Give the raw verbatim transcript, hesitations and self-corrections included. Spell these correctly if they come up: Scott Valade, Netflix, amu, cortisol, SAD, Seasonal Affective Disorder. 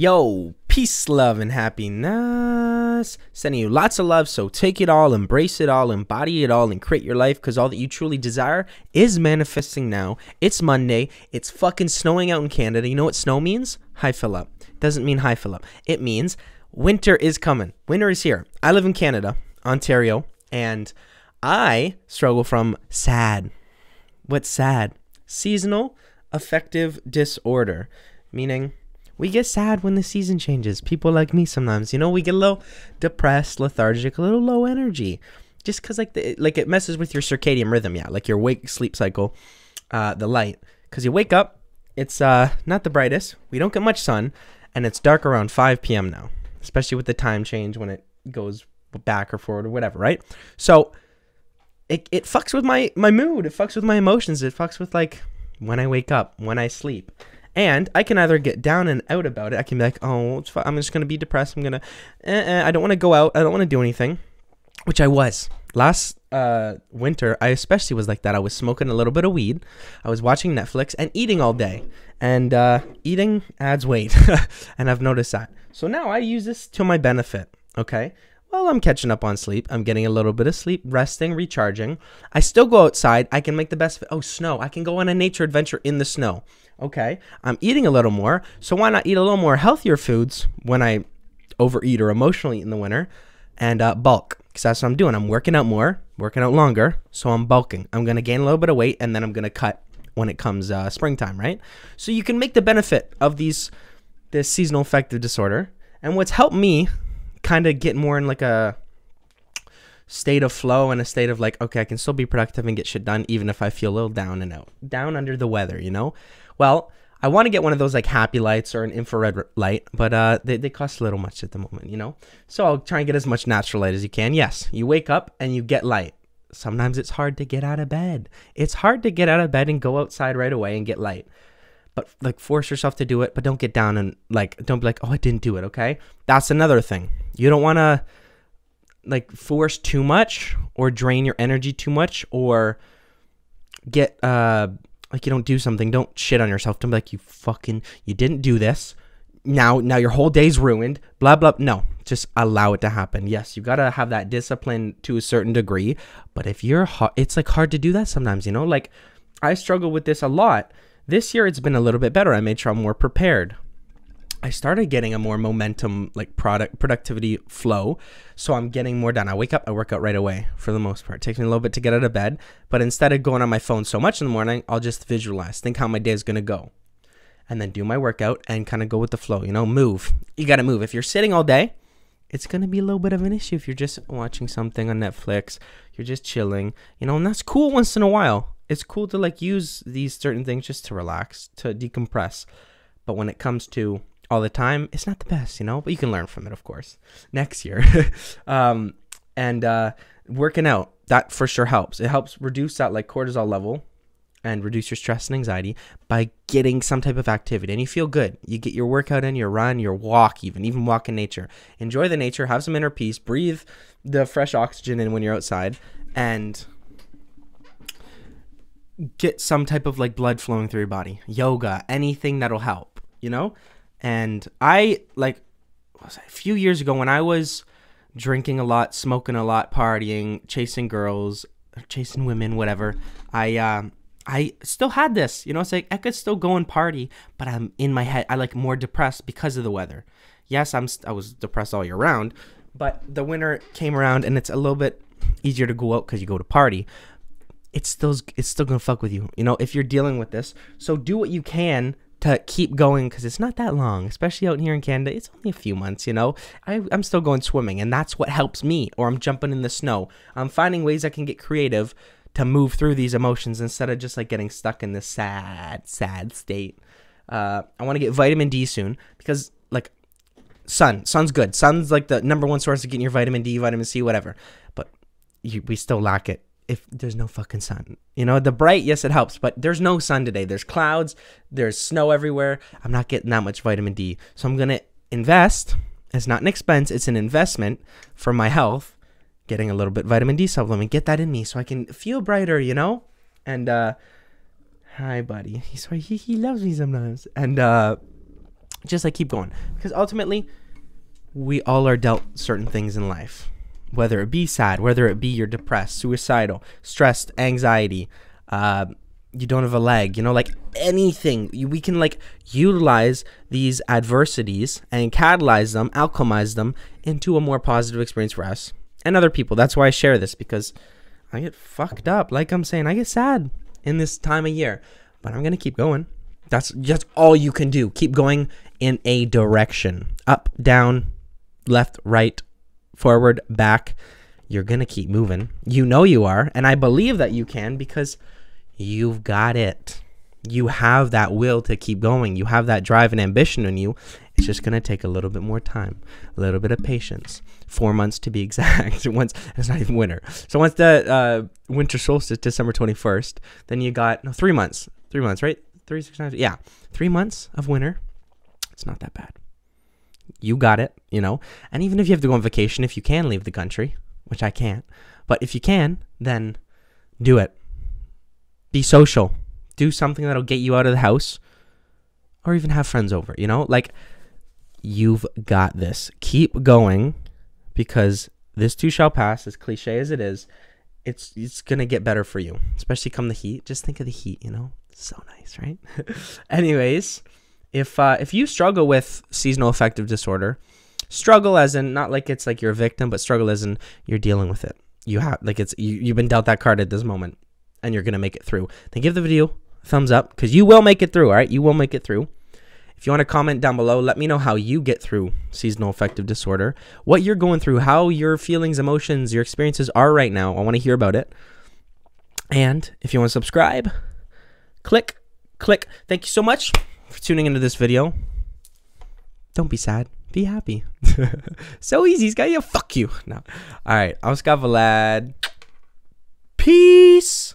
Yo, peace, love, and happiness. Sending you lots of love, so take it all, embrace it all, embody it all, and create your life, because all that you truly desire is manifesting now. It's Monday. It's fucking snowing out in Canada. You know what snow means? Hi, fill up. Doesn't mean hi, fill up. It means winter is coming. Winter is here. I live in Canada, Ontario, and I struggle from S A D. What's S A D? Seasonal affective disorder, meaning we get sad when the season changes. People like me sometimes, you know, we get a little depressed, lethargic, a little low energy, just because like the, like it messes with your circadian rhythm, yeah, like your wake sleep cycle, uh, the light. Because you wake up, it's uh, not the brightest, we don't get much sun, and it's dark around five P M now, especially with the time change when it goes back or forward or whatever, right? So it, it fucks with my, my mood, it fucks with my emotions, it fucks with like when I wake up, when I sleep. And I can either get down and out about it. I can be like, oh, it's I'm just going to be depressed. I'm going to, eh, eh, I don't want to go out. I don't want to do anything, which I was. Last uh, winter, I especially was like that. I was smoking a little bit of weed. I was watching Netflix and eating all day. And uh, eating adds weight. And I've noticed that. So now I use this to my benefit, okay? Well, I'm catching up on sleep. I'm getting a little bit of sleep, resting, recharging. I still go outside. I can make the best of it. Oh, snow. I can go on a nature adventure in the snow. Okay. I'm eating a little more. So why not eat a little more healthier foods when I overeat or emotionally eat in the winter and uh, bulk? Because that's what I'm doing. I'm working out more, working out longer. So I'm bulking. I'm going to gain a little bit of weight and then I'm going to cut when it comes uh, springtime, right? So you can make the benefit of these this seasonal affective disorder. And what's helped me kind of get more in like a state of flow and a state of like, okay, I can still be productive and get shit done even if I feel a little down and out, down under the weather, you know? Well, I want to get one of those like happy lights or an infrared light, but uh, they, they cost a little much at the moment, you know? So I'll try and get as much natural light as you can. Yes, you wake up and you get light. Sometimes it's hard to get out of bed. It's hard to get out of bed and go outside right away and get light. But like force yourself to do it, but don't get down and like, don't be like, oh, I didn't do it. Okay. That's another thing. You don't want to like force too much or drain your energy too much or get, uh, like you don't do something. Don't shit on yourself. Don't be like, you fucking, you didn't do this. Now, now your whole day's ruined, blah, blah. No, just allow it to happen. Yes. You got to have that discipline to a certain degree, but if you're hard, it's like hard to do that sometimes, you know, like I struggle with this a lot. This year, it's been a little bit better. I made sure I'm more prepared. I started getting a more momentum, like product productivity flow. So I'm getting more done. I wake up, I work out right away for the most part. It takes me a little bit to get out of bed. But instead of going on my phone so much in the morning, I'll just visualize, think how my day is going to go. And then do my workout and kind of go with the flow, you know, move. You got to move. If you're sitting all day, it's going to be a little bit of an issue if you're just watching something on Netflix. You're just chilling, you know, and that's cool once in a while. It's cool to like use these certain things just to relax, to decompress. But when it comes to all the time, it's not the best, you know, but you can learn from it, of course, next year. um, and uh, working out, that for sure helps. It helps reduce that like cortisol level and reduce your stress and anxiety by getting some type of activity. And you feel good. You get your workout in, your run, your walk, even, even walk in nature. Enjoy the nature, have some inner peace, breathe the fresh oxygen in when you're outside and get some type of like blood flowing through your body, yoga, anything that'll help, you know? And I like what was I, a few years ago when I was drinking a lot, smoking a lot, partying, chasing girls, chasing women, whatever, I, um, I still had this, you know, it's like I could still go and party, but I'm in my head, I like more depressed because of the weather. Yes, I'm, I was depressed all year round, but the winter came around and it's a little bit easier to go out because you go to party. It's still, it's still going to fuck with you, you know, if you're dealing with this. So do what you can to keep going because it's not that long, especially out here in Canada. It's only a few months, you know. I, I'm still going swimming and that's what helps me, or I'm jumping in the snow. I'm finding ways I can get creative to move through these emotions instead of just like getting stuck in this sad, sad state. Uh, I want to get vitamin D soon because like sun, sun's good. Sun's like the number one source of getting your vitamin D, vitamin C, whatever. But you, we still lack it. If there's no fucking sun, you know, the bright, yes, it helps, but there's no sun today. There's clouds, there's snow everywhere. I'm not getting that much vitamin D. So I'm going to invest. It's not an expense. It's an investment for my health, getting a little bit vitamin D supplement, get that in me so I can feel brighter, you know? And, uh, hi buddy. He's sorry. He, he loves me sometimes. And, uh, just like keep going, because ultimately we all are dealt certain things in life, whether it be sad, whether it be you're depressed, suicidal, stressed, anxiety, uh, you don't have a leg, you know, like anything. We can like utilize these adversities and catalyze them, alchemize them into a more positive experience for us and other people. That's why I share this, because I get fucked up. Like I'm saying, I get sad in this time of year, but I'm going to keep going. That's just all you can do. Keep going in a direction, up, down, left, right, forward, back. You're going to keep moving. You know you are. And I believe that you can, because you've got it. You have that will to keep going. You have that drive and ambition in you. It's just going to take a little bit more time, a little bit of patience, four months to be exact. Once it's not even winter. So once the uh, winter solstice, December twenty-first, then you got no, three months, three months, right? Three, six, nine, yeah. Three months of winter. It's not that bad. You got it, you know? And even if you have to go on vacation, if you can leave the country, which I can't, but if you can, then do it. Be social. Do something that'll get you out of the house, or even have friends over, you know? Like, you've got this. Keep going, because this too shall pass, as cliche as it is. It's, it's going to get better for you, especially come the heat. Just think of the heat, you know? It's so nice, right? Anyways, if, uh, if you struggle with seasonal affective disorder, struggle as in not like it's like you're a victim, but struggle as in you're dealing with it. You have, like it's, you, you've been dealt that card at this moment, and you're going to make it through. Then give the video a thumbs up, because you will make it through, all right? You will make it through. If you want to comment down below, let me know how you get through seasonal affective disorder, what you're going through, how your feelings, emotions, your experiences are right now. I want to hear about it. And if you want to subscribe, click, click. Thank you so much for tuning into this video. Don't be sad. Be happy. So easy. He's got you. Fuck you. No. All right. I'm Scott Valade. Peace.